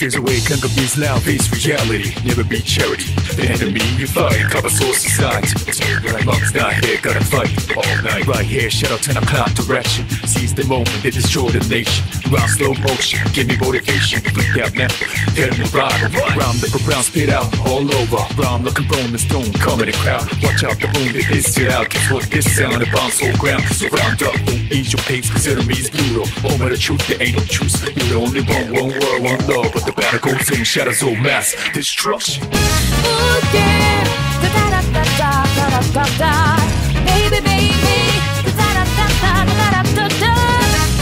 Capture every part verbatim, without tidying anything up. Fears awake and confuse now, face reality. Never be charity, the enemy you fight. Cover source inside, tear like bugs not here. Gotta fight all night, right here, shut up, turn up cloud direction. Seize the moment, they destroy the nation. Round slow motion, give me motivation. Flick out now, tell me right. Round the ground, spit out all over. Round the components, don't come in the crowd. Watch out the room, it is still out. Guess what, this sound, it bounce all ground. So round up, don't ease your pace, cause enemies brutal. Over the truth, there ain't no truth. You're the only one, one world, one love. But the battle goes in, shadows all mass destruction. Ooh, yeah. Da-da-da-da-da-da-da-da. Baby, baby. Da-da-da-da-da-da-da-da.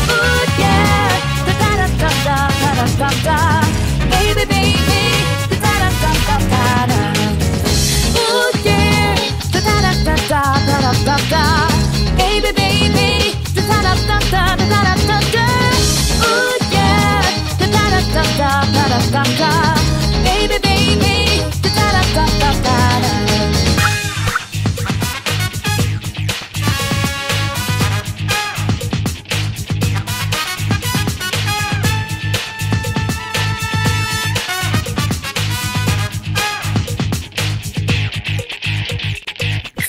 Ooh, yeah. Da-da-da-da-da-da-da-da. Baby, baby. Da-da-da-da-da-da. Ooh, yeah. Da-da-da-da-da-da-da-da. Baby, baby. Da-da-da-da-da-da-da-da. Ooh, yeah. Da-da-da-da-da-da-da-da. Baby, baby. Da-da-da-da-da-da.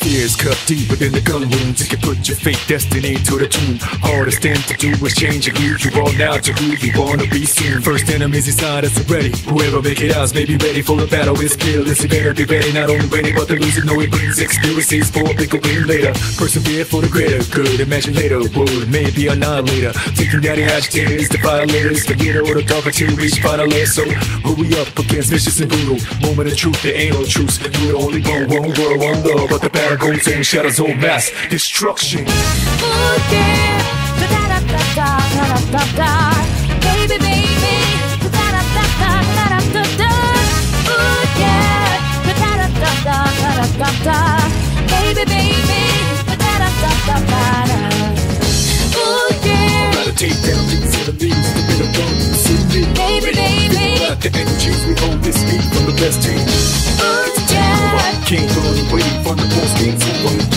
Fears cut deep within the gun wounds. You can put your fate destiny to the tomb. Hardest thing to do is changing you. You are now to who you wanna be soon. First enemies inside us already. Whoever make it out may be ready for a battle with skill. It's better be ready, not only ready, but the loser know it brings experiences for a bigger win later. Persevere for the greater good. Imagine later, would maybe a non-later. Thinking that the agitator is the violators, the leader or the dark until we reach final layer. So who we up against? Vicious and brutal. Moment of truth, there ain't no truth. You only want one world, one love, but the battle goes in shadows, all mass destruction. Ooh, yeah. Da da da da da da da. Baby, baby. Da da da da da da. Ooh, yeah. Da da da da da da da. Baby, baby. Da da da da da. Ooh, yeah. Gotta take down these enemies, the bitter ones. Baby, baby. Got the energies we hold this beat from the best team. Ooh, yeah. King, don't wait for the post game to